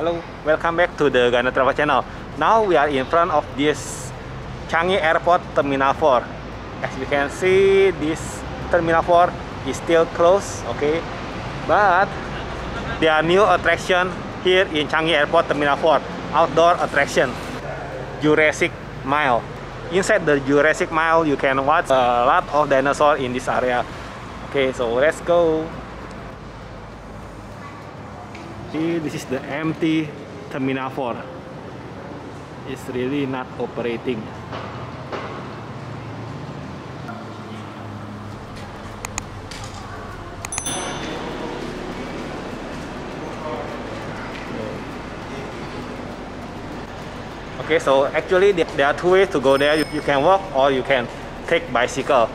Hello, welcome back to the Gunner Travel channel. Now we are in front of this Changi Airport Terminal 4. As you can see, this Terminal 4 is still closed, okay? But there are new attraction here in Changi Airport Terminal 4, outdoor attraction, Jurassic Mile. Inside the Jurassic Mile, you can watch a lot of dinosaurs in this area. Okay, so let's go. See, this is the empty Terminal 4. It's really not operating. Okay, so actually there are two ways to go there. You can walk or you can take bicycle.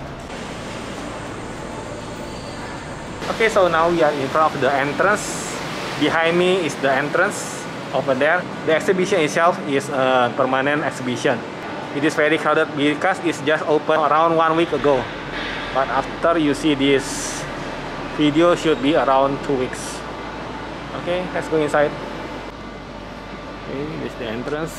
Okay, so now we are in front of the entrance. Behind me is the entrance over there. The exhibition itself is a permanent exhibition. It is very crowded because it's just opened around 1 week ago. But after you see this video, should be around 2 weeks. Okay, let's go inside. Okay, this is the entrance.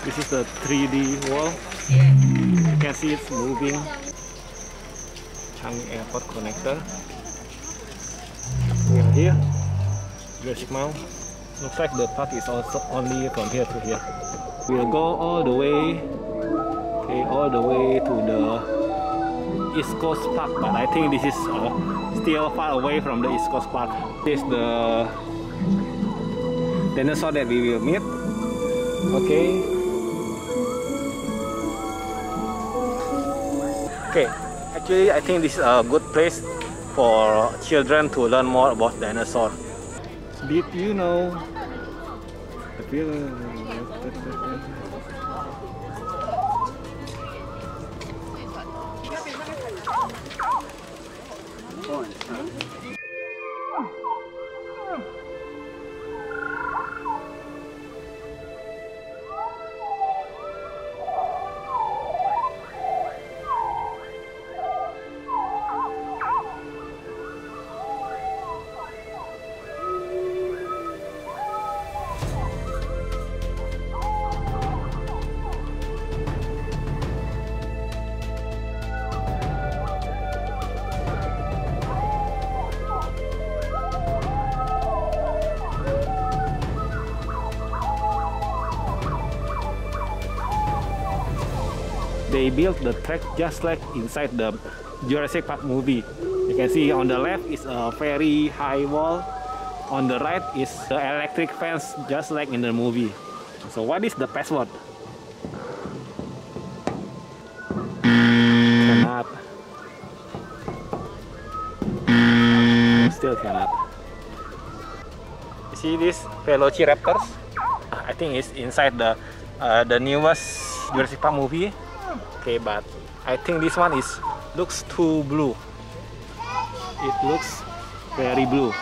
This is the 3D wall. You can see it's moving. Changi Airport connector. We are here. Jurassic Mile. Looks like the park is also only from here to here. We'll go all the way. Okay, all the way to the East Coast Park. But I think this is still far away from the East Coast Park. This is the dinosaur that we will meet. Okay. Okay, actually I think this is a good place for children to learn more about dinosaurs. Did you know? They built the track just like inside the Jurassic Park movie. You can see on the left is a very high wall. On the right is the electric fence just like in the movie. So what is the password? Cannot. Still cannot. You see these Velociraptors? I think it's inside the newest Jurassic Park movie. Okay, but I think this one looks too blue. It looks very blue.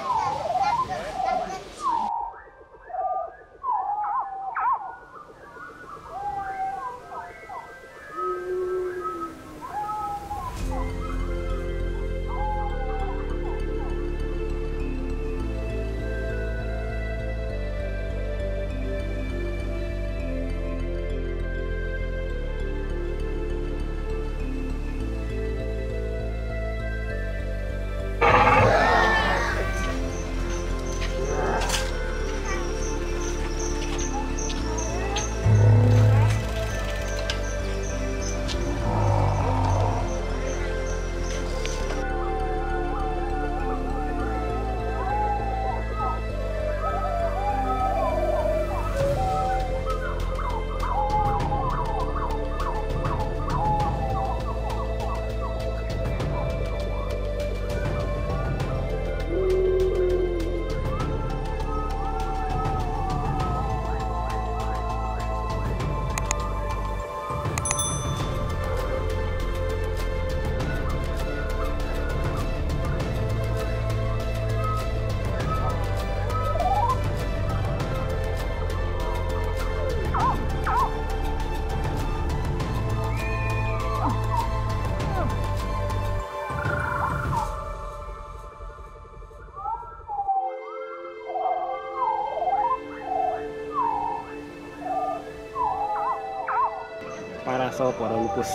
also Paralucus.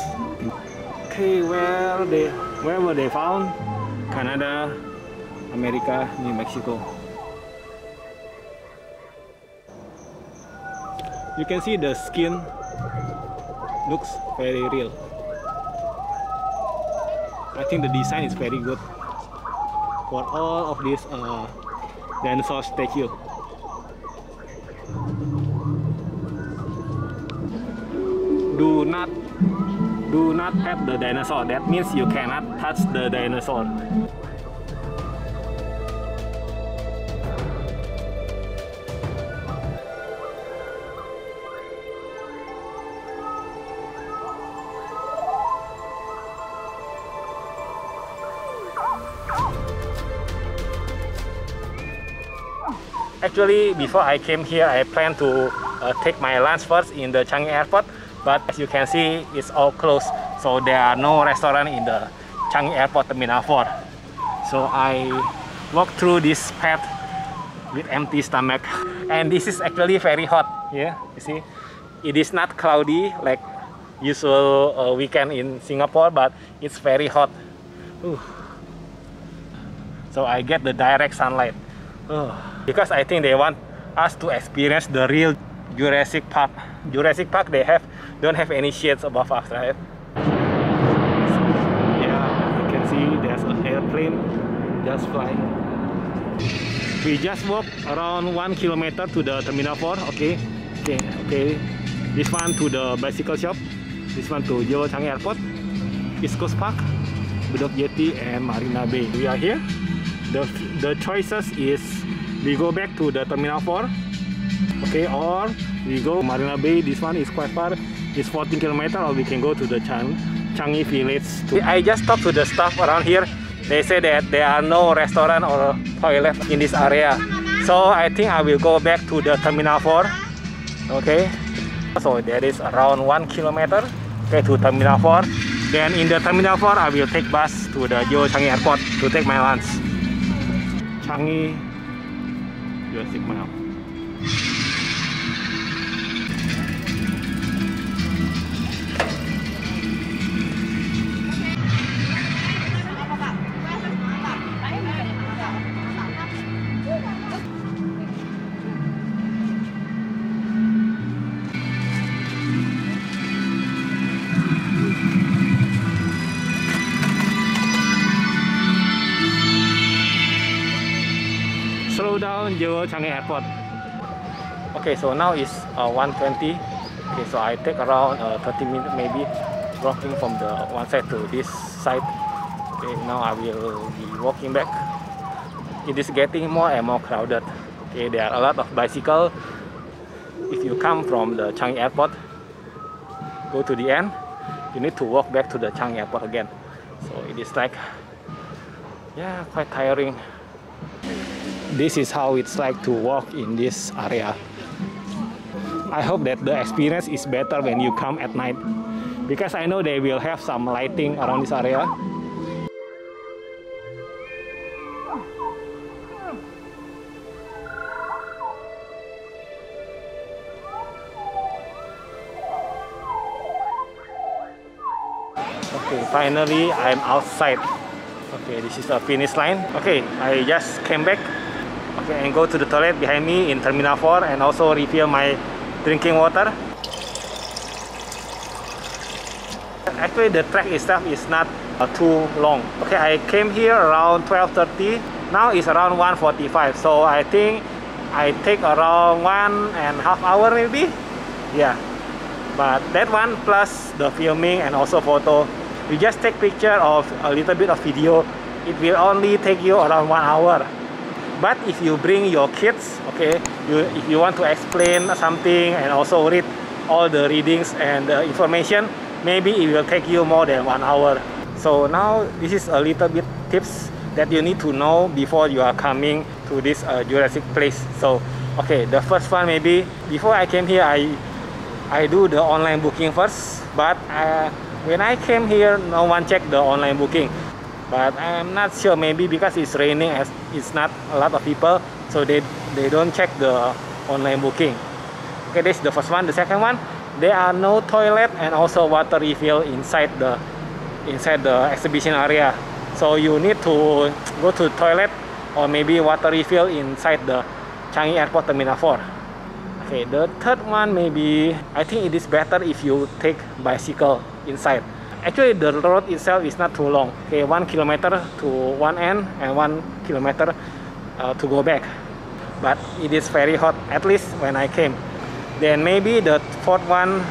Okay, where were they found? Canada, America, New Mexico. You can see the skin looks very real. I think the design is very good for all of these dinosaur statue. Do not pet the dinosaur. That means you cannot touch the dinosaur. Actually, before I came here, I planned to take my lunch first in the Changi Airport. But as you can see, it's all closed. So there are no restaurant in the Changi Airport Terminal 4. So I walked through this path with empty stomach. And this is actually very hot. Yeah, you see, it is not cloudy like usual weekend in Singapore, but it's very hot. So I get the direct sunlight. Because I think they want us to experience the real Jurassic Park. Jurassic Park, they don't have any shades above us, right? Yeah, you can see there's an airplane just flying. We just walked around 1 kilometer to the Terminal 4. Okay. This one to the bicycle shop. This one to Johor Changi Airport, East Coast Park, Bedok Jetty, and Marina Bay. We are here. The choices is we go back to the Terminal 4. Okay, or we go Marina Bay. This one is quite far. It's 14 kilometers, or we can go to the Changi Village. I just talked to the staff around here. They say that there are no restaurant or toilet in this area. So I think I will go back to the Terminal 4. Okay. So that is around 1 kilometer. Okay, to Terminal 4. Then in the Terminal 4, I will take bus to the Johor Changi Airport to take my lunch. Changi Jurassic Mile. Down Johor Changi Airport. Okay, so now it's 1:20. Okay, so I take around 30 minutes maybe walking from the one side to this side. Okay, now I will be walking back. It is getting more and more crowded. Okay, there are a lot of bicycle. If you come from the Changi Airport, go to the end, you need to walk back to the Changi Airport again. So it is like, yeah, quite tiring. This is how it's like to walk in this area. I hope that the experience is better when you come at night, because I know they will have some lighting around this area. Okay, finally I'm outside. Okay, this is the finish line. Okay, I just came back. Okay, and go to the toilet behind me in Terminal 4 and also refill my drinking water. Actually, the track itself is not too long. Okay, I came here around 12:30. Now it's around 1:45. So I think I take around 1.5 hours maybe. Yeah. But that one plus the filming and also photo. You just take picture of a little bit of video. It will only take you around 1 hour. But if you bring your kids, okay, if you want to explain something and also read all the readings and the information, maybe it will take you more than 1 hour. So now this is a little bit tips that you need to know before you are coming to this Jurassic place. So, okay, the first one maybe, before I came here, I do the online booking first. But when I came here, no one checked the online booking. But I'm not sure, maybe because it's raining, as it's not a lot of people, so they don't check the online booking. Okay, this is the first one. The second one, There are no toilet and also water refill inside the exhibition area. So you need to go to toilet or maybe water refill inside the Changi Airport Terminal 4. Okay, the third one maybe I think it is better if you take bicycle inside. Actually, the road itself is not too long. Okay, 1 kilometer to one end and 1 kilometer to go back. But it is very hot, at least when I came. Then maybe the fourth one,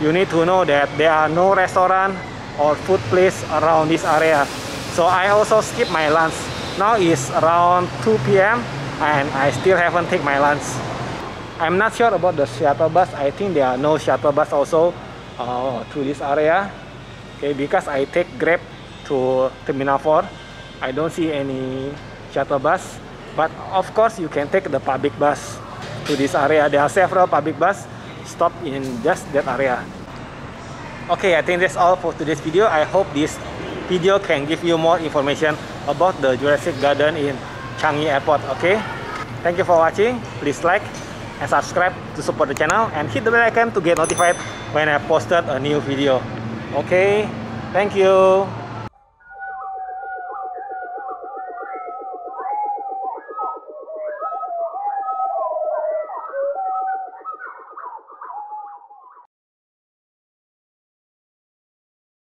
you need to know that there are no restaurant or food place around this area. So I also skip my lunch. Now it's around 2 PM and I still haven't take my lunch. I'm not sure about the shuttle bus. I think there are no shuttle bus also to this area. Okay, because I take Grab to Terminal 4. I don't see any shuttle bus. But of course you can take the public bus to this area. There are several public bus stop in just that area. Okay, I think that's all for today's video. I hope this video can give you more information about the Jurassic Garden in Changi Airport. Okay, thank you for watching. Please like and subscribe to support the channel and hit the bell icon to get notified when I posted a new video. Okay, thank you.